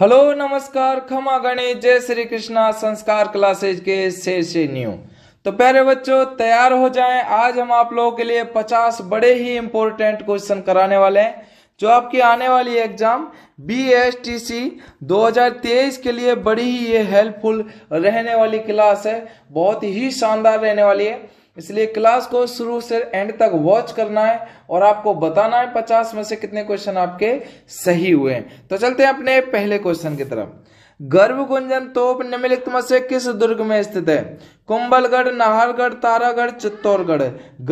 Hello नमस्कार खमा गणेश जय श्री कृष्णा संस्कार क्लासेज के से न्यू। तो प्यारे बच्चों तैयार हो जाएं, आज हम आप लोगों के लिए 50 बड़े ही इम्पोर्टेंट क्वेश्चन कराने वाले हैं जो आपकी आने वाली एग्जाम BSTC 2023 के लिए बड़ी ही ये हेल्पफुल रहने वाली क्लास है, बहुत ही शानदार रहने वाली है। इसलिए क्लास को शुरू से एंड तक वॉच करना है और आपको बताना है 50 में से कितने क्वेश्चन आपके सही हुए हैं। तो चलते हैं अपने पहले क्वेश्चन की तरफ। गर्भगुंजन तोप निम्नलिखित में से किस दुर्ग में स्थित है? कुंभलगढ़, नाहरगढ़, तारागढ़, चित्तौड़गढ़।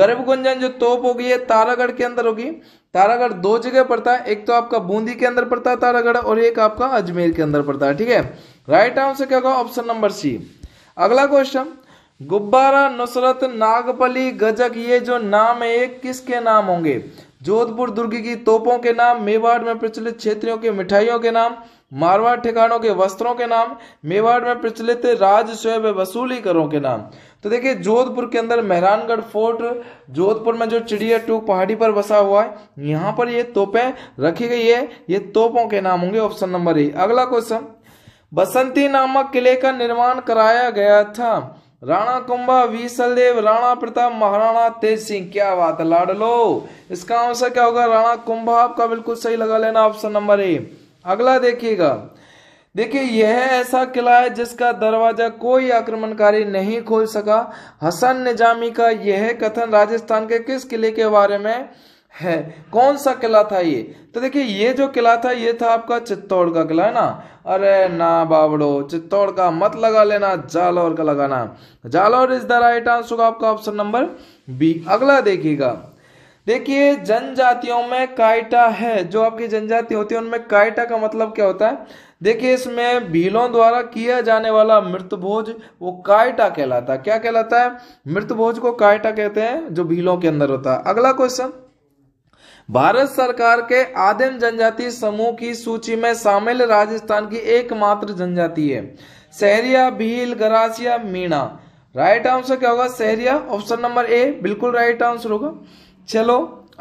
गर्भगुंजन जो तोप होगी ये तारागढ़ के अंदर होगी। तारागढ़ दो जगह पड़ता है, एक तो आपका बूंदी के अंदर पड़ता है तारागढ़ और एक आपका अजमेर के अंदर पड़ता है। ठीक है, राइट आंसर क्या होगा? Option number C. अगला क्वेश्चन, गुब्बारा, नुसरत, नागपली, गजक ये जो नाम है ये किसके नाम होंगे? जोधपुर दुर्ग की तोपों के नाम, मेवाड़ में प्रचलित क्षेत्रियों के मिठाइयों के नाम, मारवाड़ ठिकानों के वस्त्रों के नाम, मेवाड़ में प्रचलित राजस्व व वसूली करों के नाम। तो देखिए जोधपुर के अंदर मेहरानगढ़ फोर्ट, जोधपुर में जो चिड़िया टूक पहाड़ी पर बसा हुआ है, यहाँ पर ये तोपें रखी गई है, ये तोपों के नाम होंगे। Option number A. अगला क्वेश्चन, बसंती नामक किले का निर्माण कराया गया था। राणा कुंभा, वीसलदेव, राणा प्रताप, महाराणा तेज सिंह। क्या बात है लाडलो, इसका आंसर क्या होगा? राणा कुंभा, आपका बिल्कुल सही लगा लेना, ऑप्शन नंबर ए। अगला देखिएगा, देखिए यह ऐसा किला है जिसका दरवाजा कोई आक्रमणकारी नहीं खोल सका। हसन निजामी का यह कथन राजस्थान के किस किले के बारे में है? कौन सा किला था ये? तो देखिए ये जो किला था ये था आपका चित्तौड़ का किला है ना। अरे ना बावड़ो, चित्तौड़ का मत लगा लेना, जालौर का लगाना। Jalore is the right answer होगा, आपका ऑप्शन नंबर बी। अगला देखिएगा, देखिए जनजातियों में कायटा है। जो आपकी जनजाति होती है उनमें कायटा का मतलब क्या होता है? देखिए इसमें भीलों द्वारा किया जाने वाला मृतभोज वो कायटा कहलाता है। क्या कहलाता है? मृतभोज को कायटा कहते हैं जो भीलों के अंदर होता है। अगला क्वेश्चन, भारत सरकार के आदिम जनजाति समूह की सूची में शामिल राजस्थान की एकमात्र जनजाति है। सहरिया, भील, गरासिया, मीणा। राइट आंसर क्या होगा? सहरिया, ऑप्शन नंबर ए बिल्कुल राइट आंसर होगा। चलो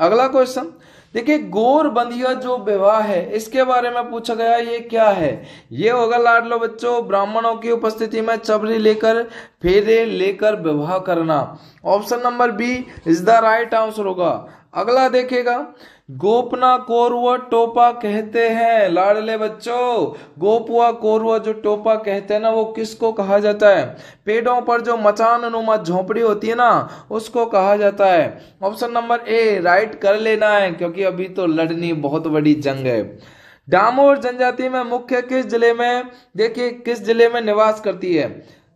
अगला क्वेश्चन, देखिए गोर बंदिया जो विवाह है इसके बारे में पूछा गया, ये क्या है? ये होगा लाडलो बच्चों, ब्राह्मणों की उपस्थिति में चबरी लेकर फेरे लेकर विवाह करना। Option number B is the right answer होगा। अगला देखिएगा, गोपना, कोरवा, टोपा कहते हैं। लाडले बच्चों गोपुआ, कोरवा जो टोपा कहते हैं ना वो किसको कहा जाता है? पेड़ों पर जो मचान नुमा झोंपड़ी होती है ना उसको कहा जाता है। ऑप्शन नंबर ए राइट कर लेना है क्योंकि अभी तो लड़नी बहुत बड़ी जंग है। डामोर जनजाति में मुख्य किस जिले में, देखिए किस जिले में निवास करती है?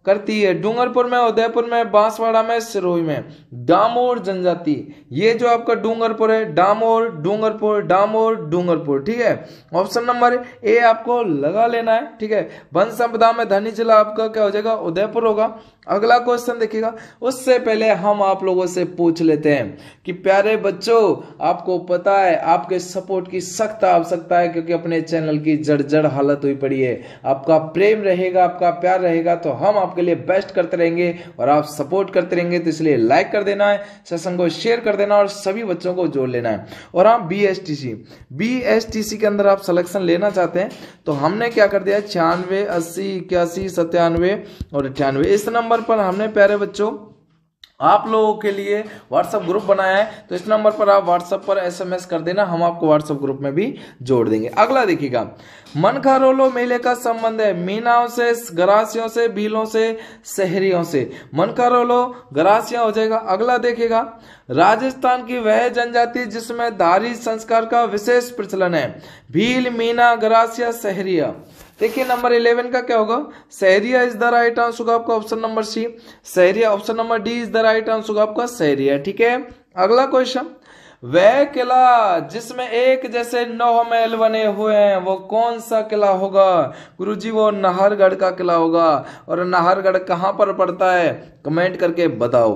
डूंगरपुर में, उदयपुर में, बांसवाड़ा में, सिरोही में। डामोर जनजाति, ये जो आपका डूंगरपुर है, डामोर डूंगरपुर, डामोर डूंगरपुर। ठीक है, ऑप्शन नंबर ए आपको लगा लेना है। ठीक है, वन संपदा में धनी जिला आपका क्या हो जाएगा? उदयपुर होगा। अगला क्वेश्चन देखिएगा, उससे पहले हम आप लोगों से पूछ लेते हैं कि प्यारे बच्चों आपको पता है आपके सपोर्ट की सख्त आवश्यकता है क्योंकि अपने चैनल की जर्जर हालत हुई पड़ी है। आपका प्रेम रहेगा, आपका प्यार रहेगा तो हम आपके लिए बेस्ट करते रहेंगे और आप सपोर्ट करते रहेंगे। तो इसलिए लाइक कर देना है, सेशन को शेयर कर देना और सभी बच्चों को जोड़ लेना है। और आप BSTC के अंदर आप सिलेक्शन लेना चाहते हैं तो हमने क्या कर दिया है, 96, 80, 81, 97 और 98 इस नंबर पर हमने प्यारे बच्चों आप लोगों के लिए व्हाट्सएप ग्रुप बनाया है। तो इस नंबर पर आप व्हाट्सएप पर SMS कर देना, हम आपको व्हाट्सएप ग्रुप में भी जोड़ देंगे। अगला देखिएगा, मनखारोलो मेले का संबंध है मीनाओं से, गरासियों से, भीलों से, शहरियों से। मनखारोलो गरासिया हो जाएगा। अगला देखिएगा, राजस्थान की वह जनजाति जिसमें धारी संस्कार का विशेष प्रचलन है। भील, मीना, गरासिया, शहरिया। देखिए नंबर 11 का क्या होगा? Sahariya is the right answer होगा, आपका option number C. Sahariya, option number D is the right answer होगा, आपका सहरिया। ठीक है, अगला क्वेश्चन, वह किला जिसमें एक जैसे 9 महल बने हुए हैं वो कौन सा किला होगा? गुरुजी वो नाहरगढ़ का किला होगा। और नाहरगढ़ कहाँ पर पड़ता है? कमेंट करके बताओ।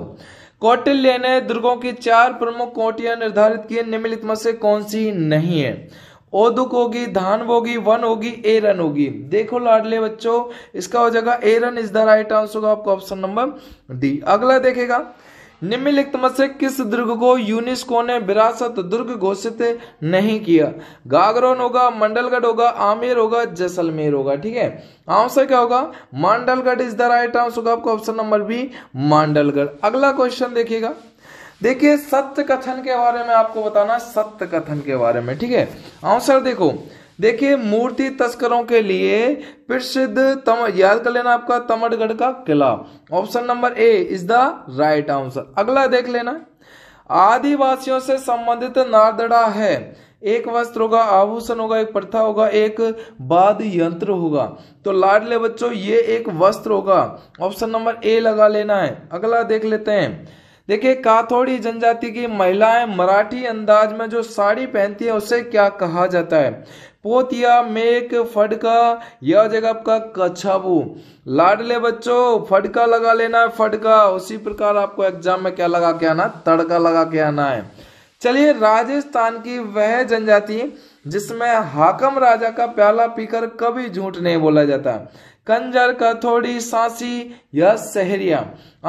कौटिल्य ने दुर्गों की 4 प्रमुख कोटियां निर्धारित की, निम्नलिखित में से कौन सी नहीं है? ओदुक होगी, धान होगी, वन होगी, एरन होगी। देखो लाडले बच्चों इसका हो जाएगा एरन इज द राइट आंसर होगा, आपका ऑप्शन नंबर डी। अगला देखेगा, निम्नलिखित में से किस दुर्ग को यूनेस्को ने विरासत दुर्ग घोषित नहीं किया? गागरोन होगा, मंडलगढ़ होगा, आमेर होगा, जैसलमेर होगा। ठीक है, आंसर क्या होगा? Mandalgarh is the right answer होगा आपका ऑप्शन नंबर बी मंडलगढ़। अगला क्वेश्चन देखिएगा, देखिए सत्य कथन के बारे में आपको बताना, सत्य कथन के बारे में। ठीक है, आंसर देखो, देखिए मूर्ति तस्करों के लिए प्रसिद्ध याद कर लेना आपका तमड़गढ़ का किला, option number A is the right answer. अगला देख लेना, आदिवासियों से संबंधित नारदड़ा है, एक वस्त्र होगा, आभूषण होगा, एक प्रथा होगा, एक वाद्य यंत्र होगा। तो लाडले बच्चों ये एक वस्त्र होगा, ऑप्शन नंबर ए लगा लेना है। अगला देख लेते हैं, देखिए काथोड़ी जनजाति की महिलाएं मराठी अंदाज में जो साड़ी पहनती है उसे क्या कहा जाता है? पोतिया, मेक, फटका या हो जाएगा आपका कछाबू। लाडले बच्चों फटका लगा लेना है, फटका। उसी प्रकार आपको एग्जाम में क्या लगा के आना, तड़का लगा के आना है। चलिए, राजस्थान की वह जनजाति जिसमें हाकम राजा का प्याला पीकर कभी झूठ नहीं बोला जाता, कंजर, कथोड़ी, सांसी या सहरिया।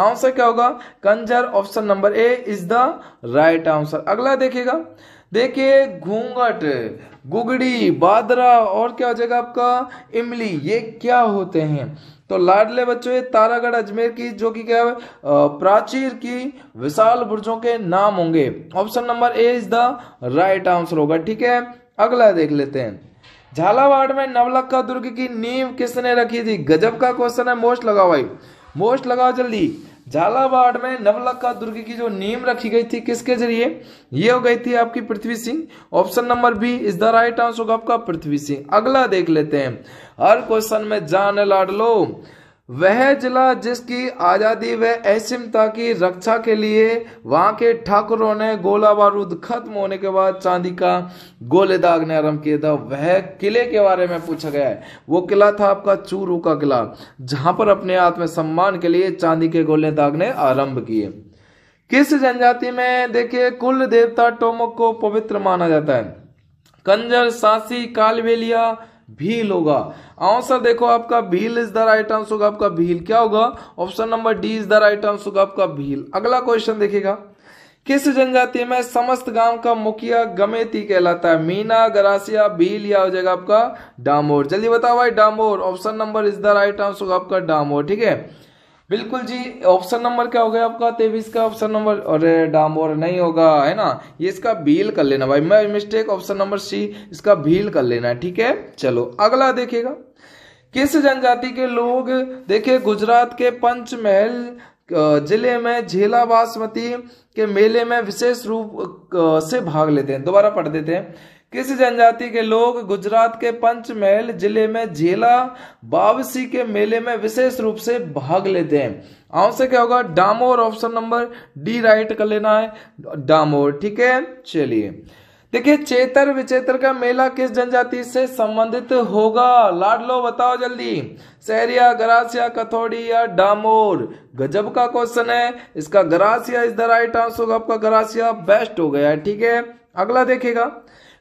आंसर क्या होगा? Kanjar, option number A is the right answer. अगला देखिएगा, देखिए घूंघट, गुगड़ी, बादरा और क्या हो जाएगा आपका इमली, ये क्या होते हैं? तो लाडले बच्चों ये तारागढ़, अजमेर की जो कि क्या है प्राचीर की विशाल बुर्जों के नाम होंगे, option number A is the right answer होगा। ठीक है, अगला देख लेते हैं, झालावाड़ में नवलखा दुर्ग की नींव किसने रखी थी? गजब का क्वेश्चन है, मोस्ट लगाओ भाई, मोस्ट लगाओ जल्दी। झालावाड़ में नवलखा दुर्ग की जो नींव रखी गई थी किसके जरिए? ये हो गई थी आपकी Prithvi Singh, option number B is the right answer होगा आपका पृथ्वी सिंह। अगला देख लेते हैं, हर क्वेश्चन में जान लाड लो, वह जिला जिसकी आजादी व असीमता की रक्षा के लिए वहां के ठाकुरों ने गोला बारूद खत्म होने के बाद चांदी का गोले दागने आरंभ किया था, वह किले के बारे में पूछा गया है। वो किला था आपका चूरू का किला, जहां पर अपने आत्मसम्मान के लिए चांदी के गोले दागने आरंभ किए। किस जनजाति में देखिए कुल देवता टोमक को पवित्र माना जाता है? कंजर, सांसी, कालबेलिया, भील होगा। आंसर देखो आपका Bhil is the right answer होगा आपका भील। क्या होगा? Option number D is the right answer होगा आपका भील। अगला क्वेश्चन देखिएगा, किस जनजाति में समस्त गांव का मुखिया गमेती कहलाता है? मीना, गरासिया, भील या हो जाएगा आपका डामोर। जल्दी बताओ भाई, Damor, option number is the right answer होगा आपका डामोर। ठीक है, बिल्कुल जी, ऑप्शन नंबर क्या हो गया आपका 23 का ऑप्शन नंबर, अरे डामोर नहीं होगा है ना, ये इसका भील कर लेना भाई, मैं मिस्टेक, ऑप्शन नंबर सी इसका भील कर लेना। ठीक है, चलो अगला देखिएगा, किस जनजाति के लोग देखिए गुजरात के पंचमहल जिले में झेला बासमती के मेले में विशेष रूप से भाग लेते हैं? दोबारा पढ़ देते हैं, किस जनजाति के लोग गुजरात के पंचमहल जिले में झेला बावसी के मेले में विशेष रूप से भाग लेते हैं? आंसर क्या होगा? Damor, option number D right कर लेना है, डामोर। ठीक है, चलिए देखिए चेतर विचेतर का मेला किस जनजाति से संबंधित होगा? लाडलो बताओ जल्दी, सहरिया, गरासिया, कथोड़ी या डामोर। गजब का क्वेश्चन है, इसका Garasia is the right answer होगा आपका गरासिया, बेस्ट हो गया। ठीक है, अगला देखिएगा,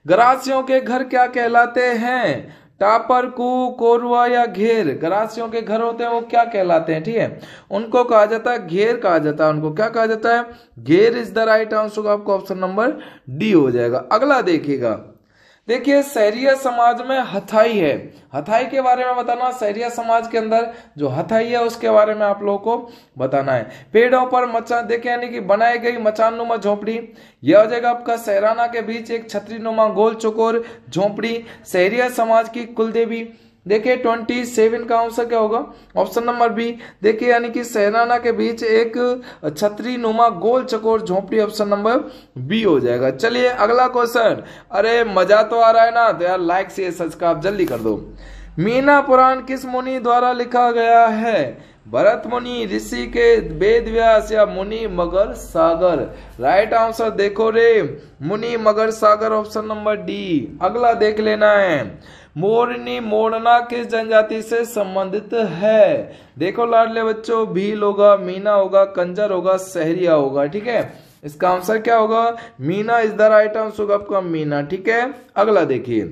गरासियों के घर क्या कहलाते हैं? टापर, कू, कोरवा या घेर। गरासियों के घर होते हैं वो क्या कहलाते हैं? ठीक है, उनको कहा जाता है घेर, कहा जाता है उनको, क्या कहा जाता है? घेर इज द राइट आंसर का आपको ऑप्शन नंबर डी हो जाएगा। अगला देखिएगा, देखिए सहरिया समाज में हथाई है, हथाई के बारे में बताना, सहरिया समाज के अंदर जो हथाई है उसके बारे में आप लोगों को बताना है। पेड़ों पर मचान देखे यानी कि बनाई गई मचाननुमा झोपड़ी, यह हो जाएगा आपका सहराना के बीच एक छतरीनुमा गोल चौकोर झोपड़ी, सहरिया समाज की कुलदेवी। देखिए 27 का आंसर क्या होगा? Option number B. देखिए यानी कि सहराना के बीच एक छतरी नुमा गोल चकोर झोपड़ी, ऑप्शन नंबर बी हो जाएगा। चलिए अगला क्वेश्चन, अरे मजा तो आ रहा है ना, तो यार लाइक से सब्सक्राइब जल्दी कर दो। मीना पुराण किस मुनि द्वारा लिखा गया है? भरत मुनि, ऋषि के वेद व्यास या मुनि मगर सागर। राइट आंसर देखो रे, मुनि मगर सागर, ऑप्शन नंबर डी। अगला देख लेना है, मोरनी मोड़ना किस जनजाति से संबंधित है? देखो लाडले बच्चों, भील होगा, मीना होगा, कंजर होगा, सहरिया होगा। ठीक है, इसका आंसर क्या होगा? Meena is the right answer होगा आपका मीना। ठीक है, अगला देखिए,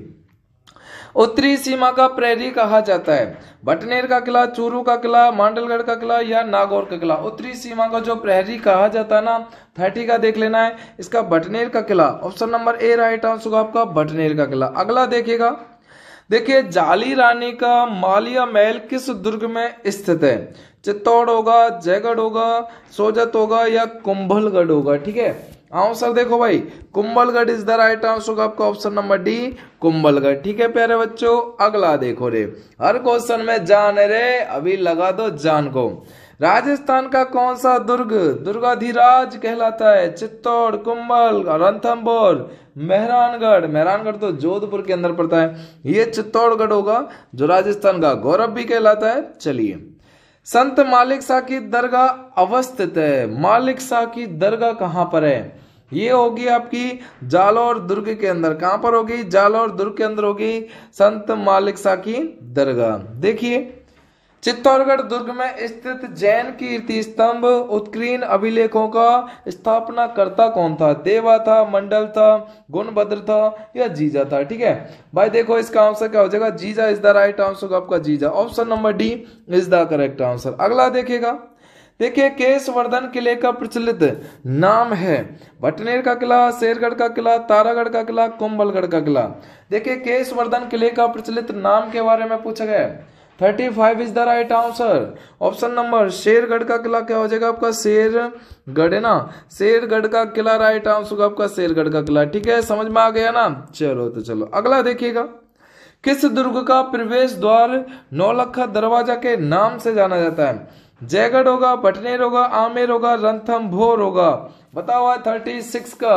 उत्तरी सीमा का प्रेरी कहा जाता है। बटनेर का किला, चूरू का किला, मांडलगढ़ का किला या नागौर का किला। उत्तरी सीमा का जो प्रेरी कहा जाता है ना, 30 का देख लेना है इसका बटनेर का किला। Option number A right answer होगा आपका बटनेर का किला। अगला देखिएगा, देखिए जाली रानी का मालिया महल किस दुर्ग में स्थित है? चित्तौड़ होगा, जयगढ़ होगा, सोजत होगा या कुंभलगढ़ होगा। ठीक है, आंसर देखो भाई, Kumbhalgarh is the right answer होगा आपका ऑप्शन नंबर डी कुंभलगढ़। ठीक है प्यारे बच्चों, अगला देखो रे, हर क्वेश्चन में जान है रे, अभी लगा दो जान को। राजस्थान का कौन सा दुर्ग दुर्गाधिराज कहलाता है? चित्तौड़, कुंबल, रणथंबोर, मेहरानगढ़। मेहरानगढ़ तो जोधपुर के अंदर पड़ता है, ये चित्तौड़गढ़ होगा जो राजस्थान का गौरव भी कहलाता है। चलिए, संत मालिक शाह की दरगाह अवस्थित है। मालिक शाह की दरगाह कहाँ पर है? ये होगी आपकी जालौर दुर्ग के अंदर। कहाँ पर होगी? जालौर दुर्ग के अंदर होगी संत मालिक शाह की दरगाह। देखिए, चित्तौड़गढ़ दुर्ग में स्थित जैन कीर्ति स्तंभ उत्कीर्ण अभिलेखों का स्थापना करता कौन था? देवा था, मंडल था, गुणभद्र था या जीजा था? ठीक है भाई, देखो इसका आंसर क्या हो जाएगा? जीजा इज द राइट आंसर आपका जीजा। Option number D is the correct answer. अगला देखिएगा, देखिए केशवर्धन किले का प्रचलित नाम है। बटनेर का किला, शेरगढ़ का किला, तारागढ़ का किला, कुंभलगढ़ का किला। देखिए केशवर्धन किले का प्रचलित नाम के बारे में पूछा गया है। 35 is the right answer. Option number Shergarh का किला क्या हो जाएगा आपका? शेरगढ़ है ना, शेरगढ़ का किला राइट आंसर होगा आपका शेरगढ़ का किला। ठीक है, समझ में आ गया ना? चलो तो चलो, अगला देखिएगा, किस दुर्ग का प्रवेश द्वार नौलखा दरवाजा के नाम से जाना जाता है? जयगढ़ होगा, बटनेर होगा, आमेर होगा, रणथंभौर होगा। बताओ 36 का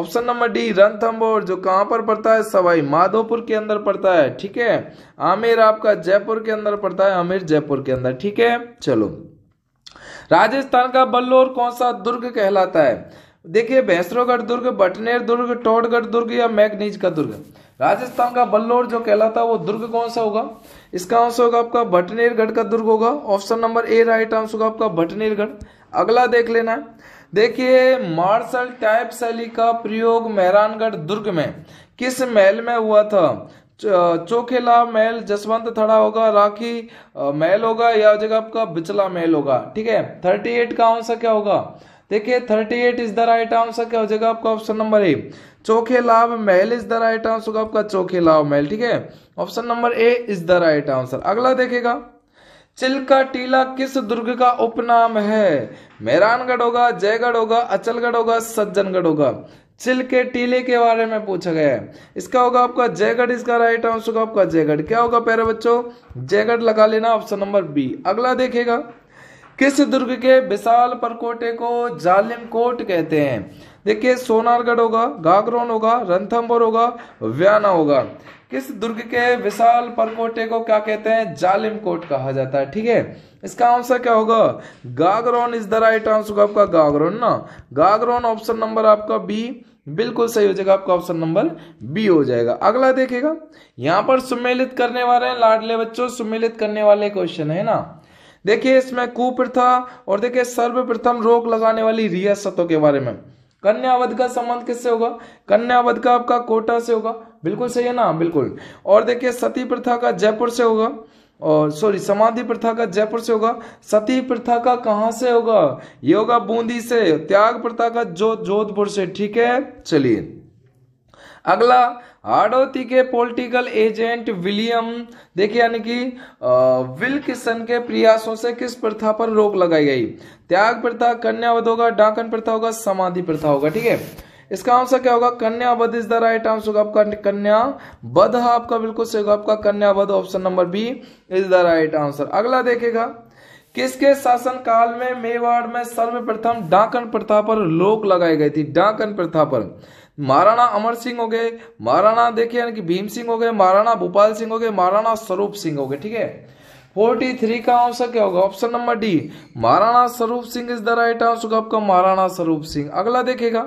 ऑप्शन नंबर डी रणथंभौर, जो कहां पर पड़ता है? सवाई माधोपुर के अंदर पड़ता है। ठीक है, आमेर आपका जयपुर के अंदर पड़ता है, आमेर जयपुर के अंदर। ठीक है, चलो, राजस्थान का बल्लौर कौन सा दुर्ग कहलाता है? देखिए भैंसरोगढ़ दुर्ग, बटनेर दुर्ग, टोडगढ़ दुर्ग या मैगनीज का दुर्ग। राजस्थान का बल्लौर जो कहलाता है वो दुर्ग कौन सा होगा? इसका आंसर होगा आपका बटनेरगढ़ का दुर्ग होगा। Option number A right answer होगा आपका बटनेरगढ़। अगला देख लेना है, देखिए मार्शल टाइप शैली का प्रयोग मेहरानगढ़ दुर्ग में किस महल में हुआ था? चोखेला महल, जसवंत थड़ा होगा, राखी महल होगा या जगह आपका बिचला महल होगा। ठीक है, 38 का आंसर क्या होगा? देखिए 38 इज द राइट आंसर क्या हो जाएगा आपका? Option number A चोखेलाव Mahal is the right answer होगा आपका चोखेलाव महल। ठीक है, option number A is the right answer. अगला देखेगा, चिल्का टीला किस दुर्ग का उपनाम है? मेहरानगढ़ होगा, जयगढ़ होगा, अचलगढ़ होगा, सज्जनगढ़ होगा। चिल्के टीले के बारे में पूछा गया है, इसका होगा आपका जयगढ़। इसका राइट आंसर होगा आपका जयगढ़। क्या होगा प्यारे बच्चों? जयगढ़ लगा लेना, ऑप्शन नंबर बी। अगला देखेगा, किस दुर्ग के विशाल परकोटे को जालिम कोट कहते हैं? देखिए सोनारगढ़ होगा, गागरोन होगा, रणथंभौर होगा, व्याना होगा। किस दुर्ग के विशाल परकोटे को क्या कहते हैं? जालिम कोट कहा जाता है। ठीक है, इसका आंसर क्या होगा? Gagron is the right answer होगा आपका गागरोन ना, गागरोन। ऑप्शन नंबर आपका बी बिल्कुल सही हो जाएगा, आपका ऑप्शन नंबर बी हो जाएगा। अगला देखेगा, यहाँ पर सुमेलित करने वाले हैं लाडले बच्चों, सुमेलित करने वाले क्वेश्चन है ना। देखिए इसमें कुप्रथा और देखिए सर्वप्रथम रोक लगाने वाली रियासतों के बारे में। कन्यावध का संबंध किससे होगा? कन्यावध का आपका कोटा से होगा, बिल्कुल सही है ना, बिल्कुल। और देखिए सती प्रथा का जयपुर से होगा, और सॉरी समाधि प्रथा का जयपुर से होगा। सती प्रथा का कहाँ से होगा? ये होगा बूंदी से। त्याग प्रथा का जोधपुर से। ठीक है, चलिए अगला, हाड़ौती के पॉलिटिकल एजेंट विलियम देखिए यानी कि विल्किसन के प्रयासों से किस प्रथा पर रोक लगाई गई? त्याग प्रथा, कन्यावध होगा, डाकन प्रथा होगा, समाधि प्रथा होगा। ठीक है, इसका आंसर क्या होगा? कन्यावध इज द राइट आंसर होगा आपका कन्यावध। आपका बिल्कुल सही होगा आपका कन्यावध, option number B is the right answer. अगला देखेगा, किसके शासनकाल में मेवाड़ में सर्वप्रथम डाकन प्रथा पर रोक लगाई गई थी? डाकन प्रथा पर महाराणा अमर सिंह हो गए, महाराणा देखिए यानी कि भीम सिंह हो गए, महाराणा भूपाल सिंह हो गए, महाराणा स्वरूप सिंह हो गए। ठीक है, 43 का आंसर क्या होगा? Option number D Maharana Swaroop Singh is the right answer आपका महाराणा स्वरूप सिंह। अगला देखेगा,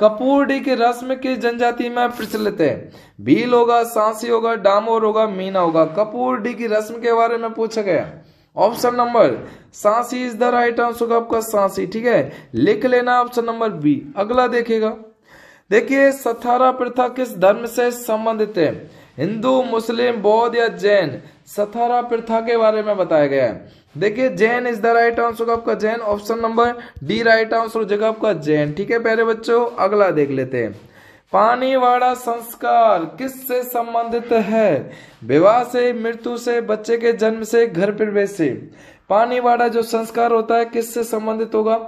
कपूरडी की रस्म किस जनजाति में प्रचलित है? भील होगा, सांसी होगा, डामोर होगा, मीना होगा। कपूरडी की रस्म के बारे में पूछा गया, option number Sansi is the right answer होगा आपका सांसी। ठीक है, लिख लेना ऑप्शन नंबर बी। अगला देखेगा, देखिए सतारा प्रथा किस धर्म से संबंधित है? हिंदू, मुस्लिम, बौद्ध या जैन सतारा प्रथा के बारे में बताया गया है। देखिए Jain is the right answer, आपका Jain option number D right answer हो जाएगा आपका जैन। ठीक है प्यारे बच्चों, अगला देख लेते हैं। पानीवाड़ा संस्कार किससे संबंधित है? विवाह से, मृत्यु से, बच्चे के जन्म से, घर प्रवेश से। पानीवाड़ा जो संस्कार होता है किससे संबंधित होगा?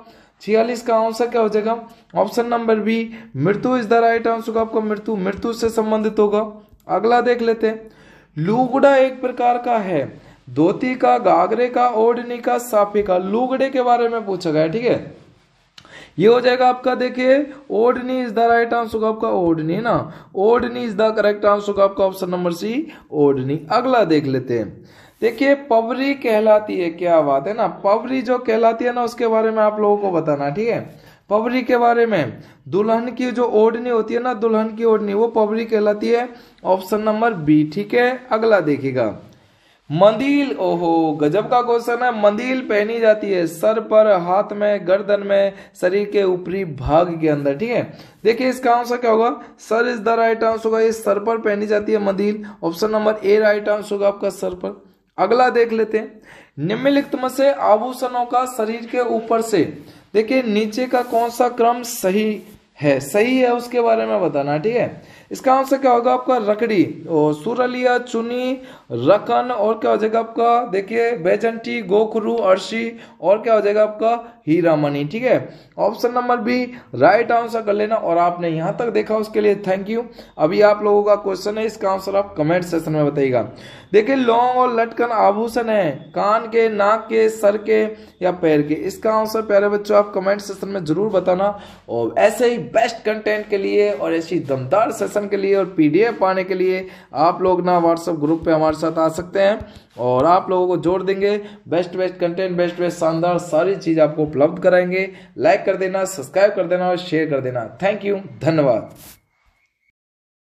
46 का आंसर क्या हो जाएगा? ऑप्शन नंबर बी मृत्यु इज द राइट आंसर, आपका मृत्यु मृत्यु से संबंधित होगा। अगला देख लेते हैं। लुगड़ा एक प्रकार का है, धोती का, घाघरे का, ओढ़नी का, साफे का। लुगड़े के बारे में पूछा गया है, ठीक है ये हो जाएगा आपका। देखिए ओढ़नी इज द राइट आंसर होगा आपका ओढ़नी ना, ओढ़नी इज द करेक्ट आंसर होगा आपका ऑप्शन नंबर सी ओढ़नी। अगला देख लेते हैं। देखिए पवरी कहलाती है, क्या बात है ना, पवरी जो कहलाती है ना उसके बारे में आप लोगों को बताना, ठीक है। पवरी के बारे में दुल्हन की जो ओढ़नी होती है ना, दुल्हन की ओढ़नी वो पवरी कहलाती है, ऑप्शन नंबर बी। ठीक है अगला देखिएगा। मंदील, ओहो गजब का क्वेश्चन है। मंदील पहनी जाती है सर पर, हाथ में, गर्दन में, शरीर के ऊपरी भाग के अंदर। ठीक है देखिए इसका आंसर क्या होगा? Sir is the right answer होगा, ये सर पर पहनी जाती है मंदील, option number A right answer होगा आपका सर पर। अगला देख लेते हैं। निम्नलिखित में से आभूषणों का शरीर के ऊपर से, देखिए नीचे का कौन सा क्रम सही है उसके बारे में बताना, ठीक है। इसका आंसर क्या होगा आपका? रकड़ी, और सुरलिया, चुनी, रकन, और क्या हो जाएगा आपका? देखिए बैजंटी, गोखरू, अर्शी, और क्या हो जाएगा आपका? हीरामणि। ठीक है option number B right answer कर लेना। और आपने यहां तक देखा उसके लिए थैंक यू। अभी आप लोगों का क्वेश्चन है, इसका आंसर आप कमेंट सेक्शन में बताइएगा। देखिए लौंग और लटकन आभूषण है कान के, नाक के, सर के या पैर के। इसका आंसर प्यारे बच्चों आप कमेंट सेक्शन में जरूर बताना। और ऐसे ही बेस्ट कंटेंट के लिए और ऐसी दमदार सेशन के लिए और पीडीएफ पाने के लिए आप लोग ना व्हाट्सएप ग्रुप पे हमारे साथ आ सकते हैं और आप लोगों को जोड़ देंगे। बेस्ट कंटेंट, बेस्ट शानदार सारी चीज आपको उपलब्ध कराएंगे। लाइक कर देना, सब्सक्राइब कर देना और शेयर कर देना। थैंक यू, धन्यवाद।